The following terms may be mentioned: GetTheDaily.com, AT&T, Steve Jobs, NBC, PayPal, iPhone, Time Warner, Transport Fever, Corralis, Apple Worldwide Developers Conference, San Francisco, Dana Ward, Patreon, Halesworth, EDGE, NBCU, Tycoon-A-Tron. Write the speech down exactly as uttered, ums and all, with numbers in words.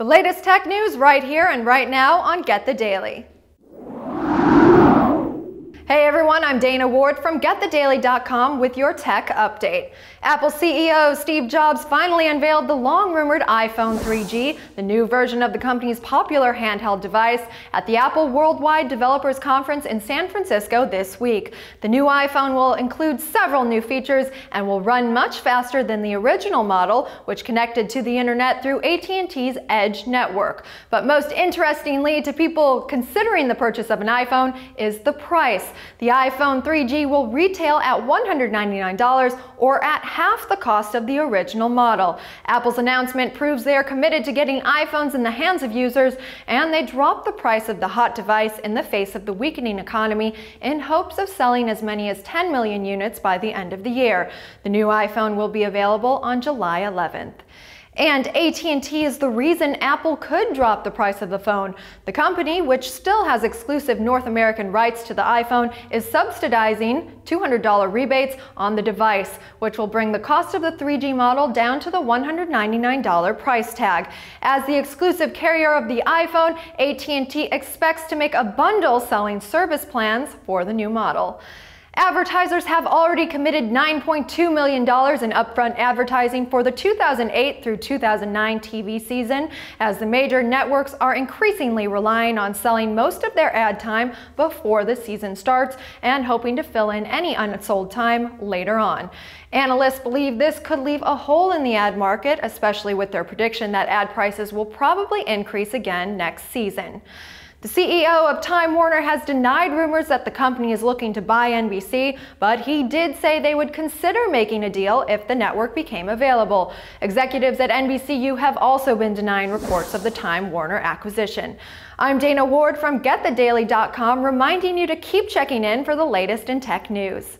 The latest tech news right here and right now on Get the Daily. Hey everyone, I'm Dana Ward from Get The Daily dot com with your tech update. Apple C E O Steve Jobs finally unveiled the long-rumored iPhone three G, the new version of the company's popular handheld device, at the Apple Worldwide Developers Conference in San Francisco this week. The new iPhone will include several new features and will run much faster than the original model, which connected to the internet through A T and T's EDGE network. But most interestingly to people considering the purchase of an iPhone is the price. The iPhone three G will retail at one hundred ninety-nine dollars, or at half the cost of the original model. Apple's announcement proves they are committed to getting iPhones in the hands of users, and they dropped the price of the hot device in the face of the weakening economy in hopes of selling as many as ten million units by the end of the year. The new iPhone will be available on July eleventh. And A T and T is the reason Apple could drop the price of the phone. The company, which still has exclusive North American rights to the iPhone, is subsidizing two hundred dollar rebates on the device, which will bring the cost of the three G model down to the one hundred ninety-nine dollar price tag. As the exclusive carrier of the iPhone, A T and T expects to make a bundle selling service plans for the new model. Advertisers have already committed nine point two million dollars in upfront advertising for the two thousand eight through two thousand nine T V season, as the major networks are increasingly relying on selling most of their ad time before the season starts and hoping to fill in any unsold time later on. Analysts believe this could leave a hole in the ad market, especially with their prediction that ad prices will probably increase again next season. The C E O of Time Warner has denied rumors that the company is looking to buy N B C, but he did say they would consider making a deal if the network became available. Executives at N B C U have also been denying reports of the Time Warner acquisition. I'm Dana Ward from Get The Daily dot com, reminding you to keep checking in for the latest in tech news.